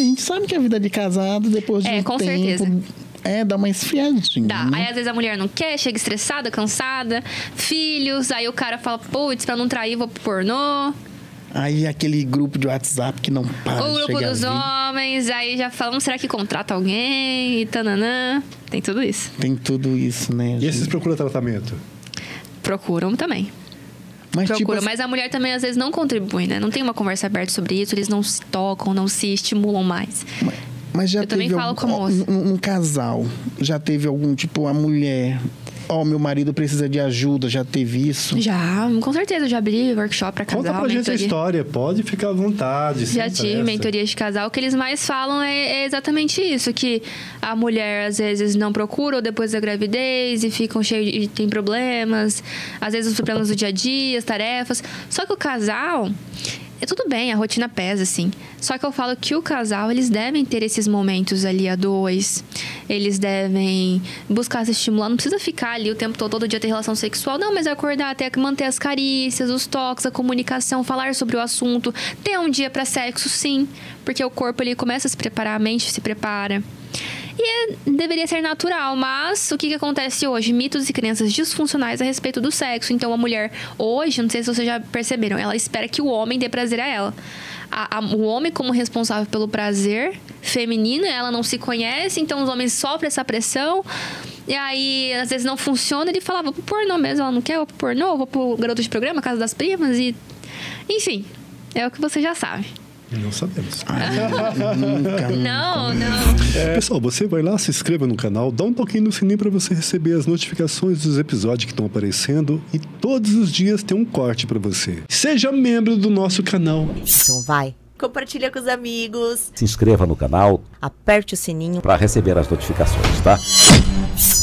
assim, a gente sabe que a vida de casado, depois de um tempo... É, com certeza. É, dá uma esfriadinha. Dá. Né? Aí, às vezes, a mulher não quer, chega estressada, cansada, filhos, aí o cara fala, putz, pra não trair, vou pro pornô. Aí, aquele grupo de WhatsApp que não para de chegar. O grupo dos homens, aí já falam, será que contrata alguém? E tananã. Tem tudo isso. Tem tudo isso, né? E esses procuram tratamento? Procuram também. Mas, procuram, tipo... mas a mulher também, às vezes, não contribui, né? Não tem uma conversa aberta sobre isso, eles não se tocam, não se estimulam mais. Mas já eu teve também algum, falo com um casal, já teve algum, tipo, a mulher... Ó, meu marido precisa de ajuda, já teve isso? Já, com certeza, eu já abri workshop pra casal. Conta pra gente a história, pode ficar à vontade. Já tive mentoria de casal, o que eles mais falam é exatamente isso, que a mulher às vezes não procura depois da gravidez e ficam cheios de... tem problemas, às vezes os problemas do dia a dia, as tarefas. Só que o casal... É tudo bem, a rotina pesa, assim. Só que eu falo que o casal, eles devem ter esses momentos ali a dois. Eles devem buscar se estimular. Não precisa ficar ali o tempo todo dia ter relação sexual. Não, mas acordar, até manter as carícias, os toques, a comunicação, falar sobre o assunto. Ter um dia pra sexo, sim. Porque o corpo, ele começa a se preparar, a mente se prepara. E deveria ser natural, mas o que acontece hoje? Mitos e crenças disfuncionais a respeito do sexo. Então, a mulher hoje, não sei se vocês já perceberam, ela espera que o homem dê prazer a ela. O homem como responsável pelo prazer feminino, ela não se conhece, então os homens sofrem essa pressão. E aí, às vezes não funciona, ele fala, vou pro pornô mesmo, ela não quer, vou pro pornô, vou pro garoto de programa, Casa das Primas e... Enfim, é o que você já sabe. Não sabemos. Não. É. Pessoal, você vai lá, se inscreva no canal, dá um toquinho no sininho para você receber as notificações dos episódios que estão aparecendo e todos os dias tem um corte para você. Seja membro do nosso canal. Então vai. Compartilha com os amigos. Se inscreva no canal. Aperte o sininho para receber as notificações, tá?